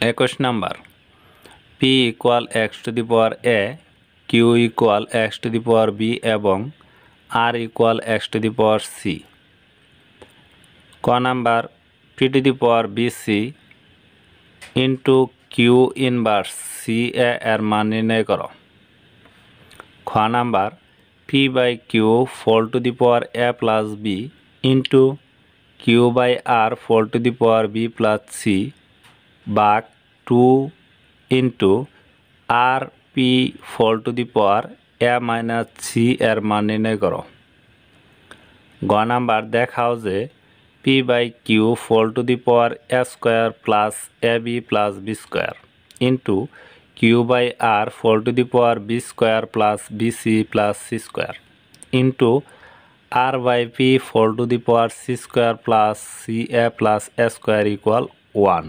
21 number p equal x to the power a, q equal x to the power b ebong r equal x to the power c. क number p to the power bc into q inverse ca এর মান নির্ণয় করো। খ number p by q fold to the power a plus b into q by r fold to the power b plus c back 2 into r p fold to the power a minus c এর মান নির্ণয় করো। গ number দেখাও যে p by q fold to the power a square plus ab plus b square into q by r fold to the power b square plus bc plus c square into r by p fold to the power c square plus ca plus a square equal 1।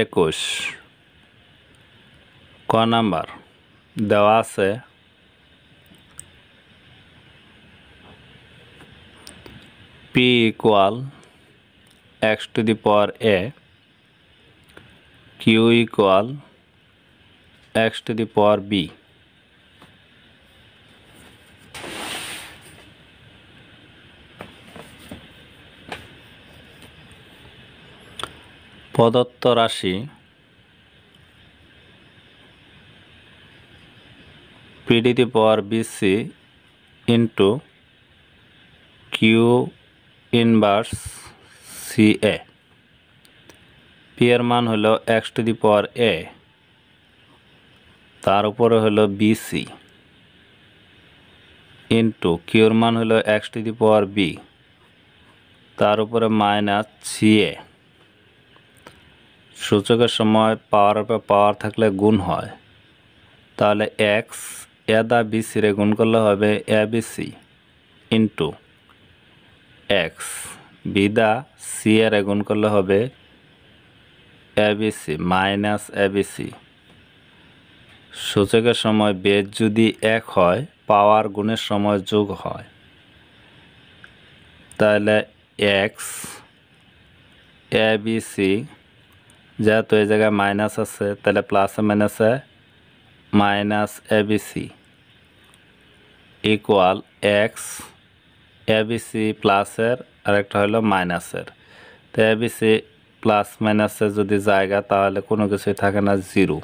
21 क number दवा से p equal x to the power a, q equal x to the power b, প্রদত্ত রাশি p to the power bc into q inverse ca। p এর মান হলো x to the power a, তার উপরে হলো bc into q এর মান হলো x to the power b, তার উপরে মাইনাস ca। सूचक समय पावर पे पावर থাকলে গুণ হয়, তাহলে x a দা bc রে গুণ করলে হবে abc ইনটু x b দা c এর গুণ করলে হবে abc মাইনাস abc। सूचक समय বেজ যদি 1 হয়, পাওয়ার গুণের সময় যোগ হয়, তাহলে x abc যেহেতু এই জায়গায় মাইনাস আছে, তাহলে plus minus A minus ABC equal x ABC প্লাসের আরেকটা হলো মাইনাসের। তো এবিসি প্লাস মাইনাসে যদি জায়গা, তাহলে কোনো কিছুই থাকে না, জিরো।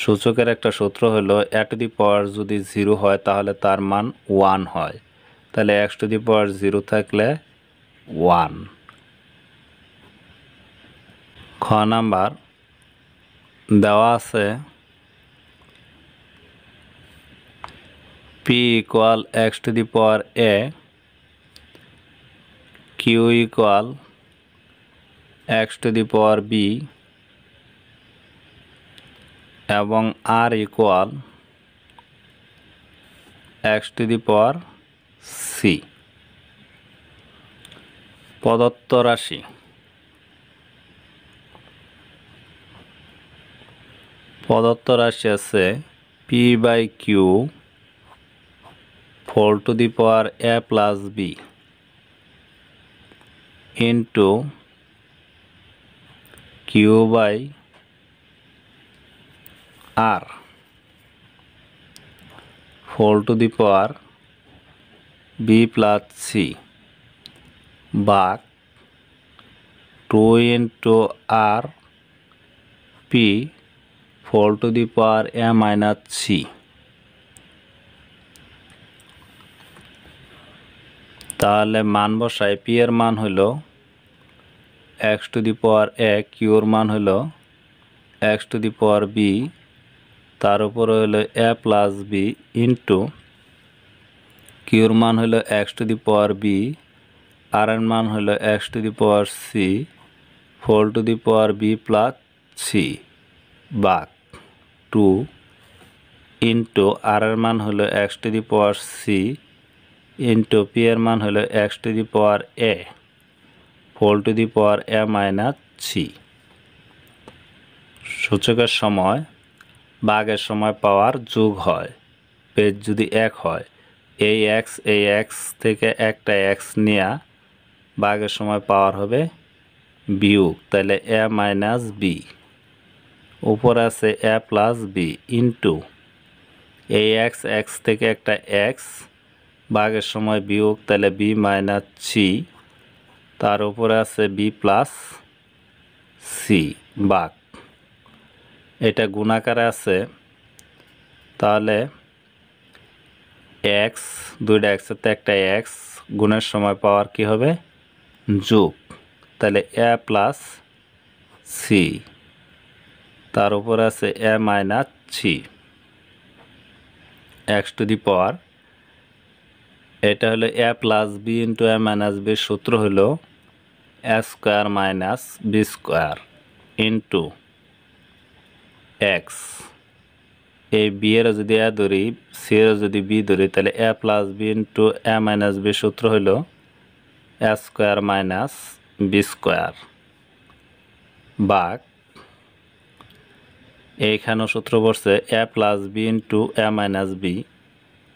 সূচকের একটা সূত্র হলো এ টু দি পাওয়ার যদি জিরো হয় তাহলে তার মান ওয়ান হয়, তাহলে x to the power zero থাকলে ওয়ান। খ নাম্বার দেওয়া আছে p equal x to the power a, q equal x to the power b এবং r equal x to the power c। প্রদত্ত রাশি আছে p by q fold to the power a plus b into q by r fold to the power b plus c back 2 into r p fold to the power a minus c, তাহলে মান বসাই। p এর মান হলো x to the power a, q এর মান হলো x to the power b, তার উপরে হলো a plus b into q এর মান হলো x to the power b, r এর মান হলো x to the power c fold to the power b plus c back 2 into r এর মান হলো x to the power c into p এর মান হলো x to the power a fold to the power a minus c। সূচকের সময় ভাগের সময় পাওয়ার যোগ হয়, বেজ যদি 1 হয়, এই x থেকে একটা x নিয়ে ভাগের সময় পাওয়ার হবে বিয়োগ, তাহলে এ মাইনাস বি, উপর আছে এ প্লাস বি ইন্টু এই এক্স, এক্স থেকে একটা এক্স ভাগের সময় বিয়োগ, তাহলে বি মাইনাস সি, তার উপরে আছে বি প্লাস সি ভাগ, এটা গুণাকারে আছে, তাহলে এক্স দুইটা এক্সের তো একটা এক্স গুণের সময় পাওয়ার কি হবে যোগ, তাহলে এ প্লাস সি, তার উপরে আছে এ minus C x to the power, এটা হলো এ প্লাস বি ইন্টু এ মাইনাস বি, সূত্র হলো এ square minus B square into x, এই বি এর যদি এ ধরি, সি এর যদি বি ধরি, তাহলে এ প্লাস বি ইন্টু এ মাইনাস বি, সূত্র হলো এ স্কোয়ার মাইনাস বি স্কোয়ার ভাগ, এইখানেও সূত্র পড়ছে এ প্লাস বি ইন্টু এ মাইনাস বি,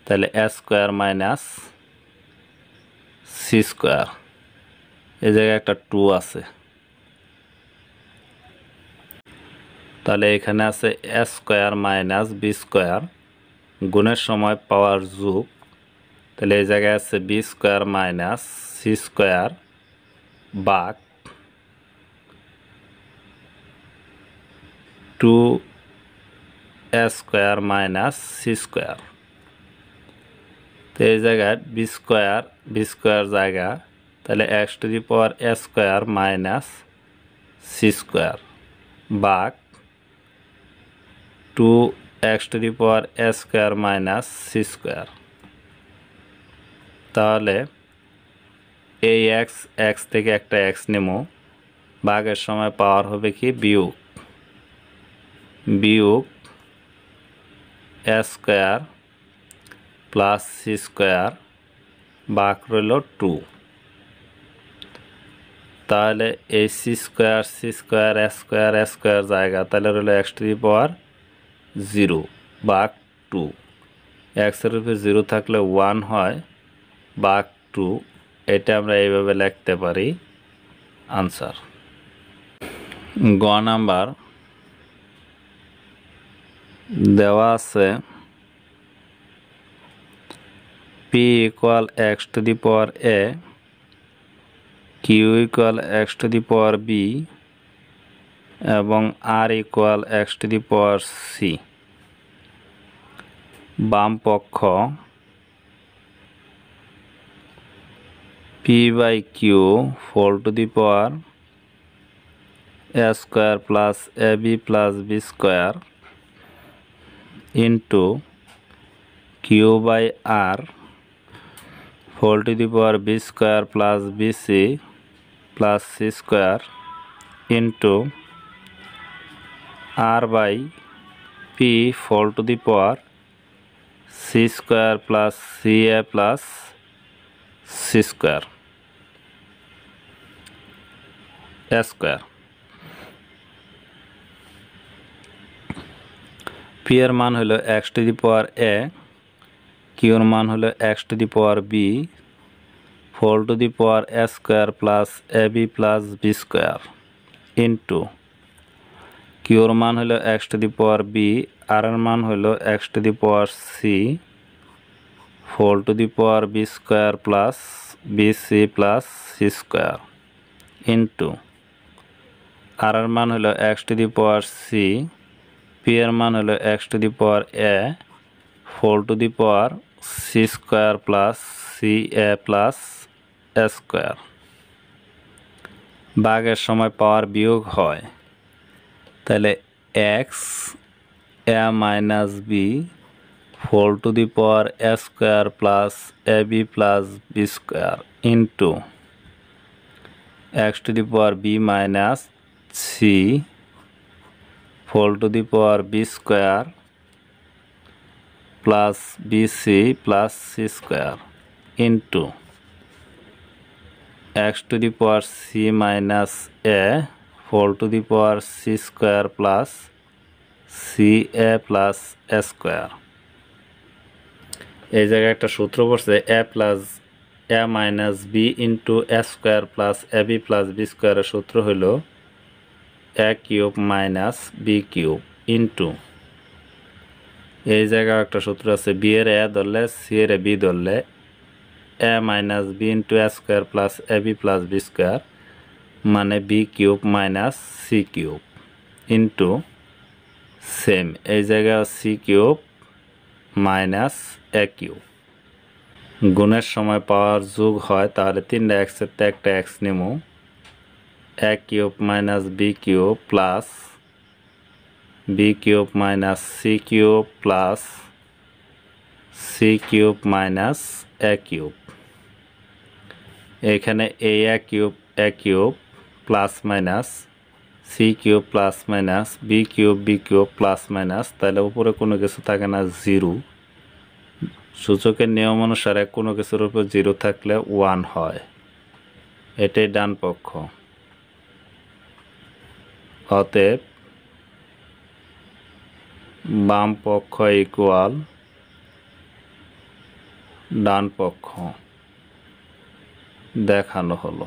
তাহলে এ স্কোয়ার মাইনাস সি স্কোয়ার, এই জায়গায় একটা টু আছে, তাহলে এখানে আছে এ স্কোয়ার মাইনাস বি স্কোয়ার গুণের সময় পাওয়ার যোগ, তাহলে এই জায়গায় আছে B square minus C square ভাগ টু এ স্কোয়ার মাইনাস সি স্কোয়ার, তো এই জায়গায় বি স্কোয়ার জায়গা, তাহলে x to the power A square minus C square ভাগ two x to the power A square minus C square, তাহলে এই x, x থেকে একটা এক্স নেমো, ভাগের সময় পাওয়ার হবে কি বিয়োগ, বিয়োগ এ স্কোয়ার প্লাস সি স্কোয়ার ভাগ রইল টু, তাহলে এই সি স্কোয়ার এ স্কোয়ার জায়গা, তাহলে রইল x to the power zero ভাগ টু, এক্সের উপরে জিরো থাকলে ওয়ান হয় ভাগ টু, এটা আমরা এইভাবে লিখতে পারি আনসার। গ নাম্বার দেওয়া আছে p equal x to the power a, q equal x to the power b এবং r equal x to the power c, বাম পক্ষ p by q whole to the power a square plus ab plus b square into q by r whole to the power b square plus bc plus c square into r by p whole to the power c square plus ca plus c square s square, p এর মান হলো x to the power a, q এর মান হলো x to the power b whole to the power a square plus ab plus b square into q এর মান হলো x to the power b, r এর মান হলো x to the power c whole to the power b square plus bc plus c square into r এর মান হলো x to the power c, p এর মান হলো x to the power a whole to the power c square plus ca plus s square, ভাগের সময় power বিয়োগ হয়, তাহলে x a minus b whole to the power a square plus ab plus b square into x to the power b minus c whole to the power b square plus bc plus c square into x to the power c minus a whole to the power c square plus ca plus a square, এই জায়গায় একটা সূত্র পড়ছে a plus a minus b into a square plus ab plus b square সূত্র হলো a cube minus b cube into এই জায়গা একটা সূত্র আছে b এর a ধরলে c এর b ধরলে a minus b into a square plus ab plus b square মানে b cube minus c cube into same এই জায়গা c cube minus a cube গুণের সময় পাওয়ার যোগ হয় তাহলে 3x এর তে একটা x নিমু a cube minus b cube minus c cube minus a cube এখানে a cube plus minus c cube plus minus b cube plus minus তাহলে উপরে কোনো কিছু থাকে না 0 সূচকের নিয়ম অনুসারে কোনো কিছুর উপর 0 থাকলে 1 হয় এটাই ডান পক্ষ অতএব বাম পক্ষ ইকুয়াল ডান পক্ষ দেখানো হলো।